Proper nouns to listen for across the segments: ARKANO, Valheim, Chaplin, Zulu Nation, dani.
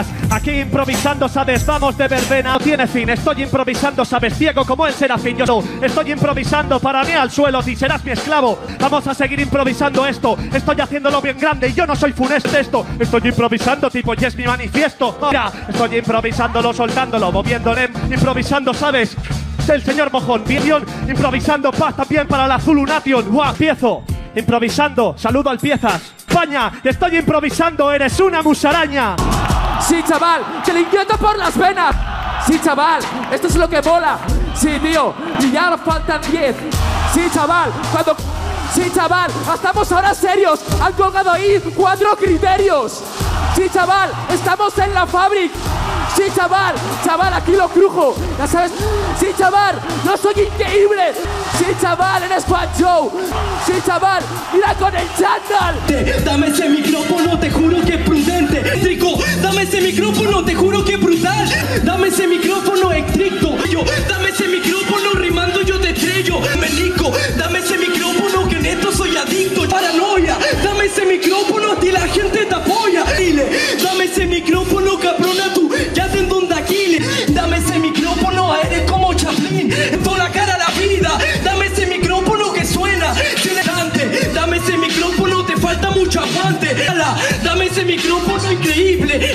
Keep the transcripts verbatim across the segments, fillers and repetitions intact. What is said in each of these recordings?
más. Aquí improvisando, sabes, vamos de verbena. No tiene fin, estoy improvisando, sabes, ciego como el serafín. Yo no, estoy improvisando, para mí al suelo, si serás mi esclavo. Vamos a seguir improvisando esto, estoy haciéndolo bien grande y yo no soy funeste esto. Estoy improvisando, tipo, y es mi manifiesto. Mira, estoy improvisándolo, soltándolo, moviéndole, improvisando, sabes. El señor Mojón, Minion, improvisando, paz también para la Zulu Nation. Guau, empiezo, improvisando, saludo al Piezas. España, estoy improvisando, eres una musaraña. Sí, chaval, que le inquieto por las venas. Sí, chaval, esto es lo que mola. Sí, tío, y ya nos faltan diez. Sí, chaval, cuando... Sí, chaval, estamos ahora serios. Han colgado ahí cuatro criterios. Sí, chaval, estamos en la fábrica. Sí, chaval, chaval, aquí lo crujo. Ya sabes. Sí, chaval, no soy increíble. Sí, chaval, eres Juan Joe. Sí, chaval, mira con el chándal. Dame ese micrófono, te juro que es prudente. Trico, dame ese micrófono, te juro que es brutal. Dame ese micrófono, estricto. Yo, dame ese micrófono, rimando yo te estrello. Melico, dame ese micrófono, que en esto soy adicto. Paranoia, dame ese micrófono, a ti la gente te apoya. Dile, dame ese micrófono, cabrona, tú. Dame ese micrófono, eres como Chaplin, en toda la cara la vida. Dame ese micrófono que suena sin delante. Dame ese micrófono, te falta mucho aguante. Dame ese micrófono increíble.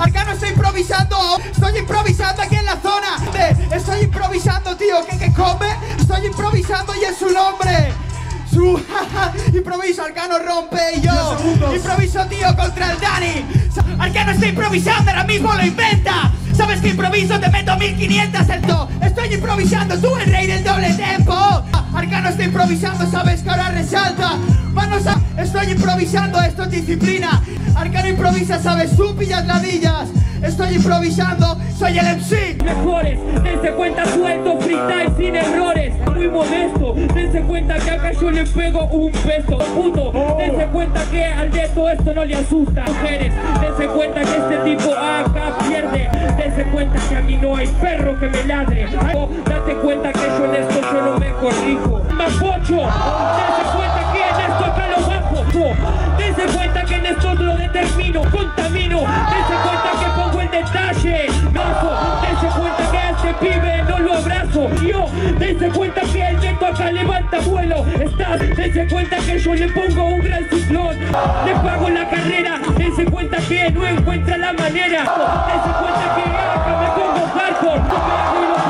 Acá no estoy improvisando, estoy improvisando aquí en la zona. Estoy improvisando, tío, ¿qué que come? Estoy improvisando y es su nombre. Su improviso, Arcano rompe y yo improviso, tío, contra el Dani. Arcano está improvisando, ahora mismo lo inventa. Sabes que improviso, te meto mil quinientos el do. Estoy improvisando, tú el rey del doble tempo. Arcano está improvisando, sabes que ahora resalta. Manos a... Estoy improvisando, esto es disciplina. Arcano improvisa, sabes, tú pillas ladillas. Estoy improvisando, soy el M C. Mejores, dense cuenta, suelto, freestyle sin errores. Muy modesto, dense cuenta que acá yo le pego un peso. Puto, dense cuenta que al dedo esto no le asusta. Mujeres, dense cuenta que este tipo acá pierde. Dense cuenta que aquí no hay perro que me ladre. Oh, date cuenta que yo en esto yo no me corrijo. Más pocho, dense cuenta que en esto acá lo bajo. Oh, dense cuenta que en esto lo determino, contamino. Dense cuenta que pongo el detalle. Mazo, dense cuenta que a este pibe no lo abrazo. Yo, dense cuenta que el neto acá levanta vuelo. Estás, dense cuenta que yo le pongo un gran ciclón. Le pago la carrera, dense cuenta que no encuentra la manera. Dense cuenta que acá me pongo hardcore.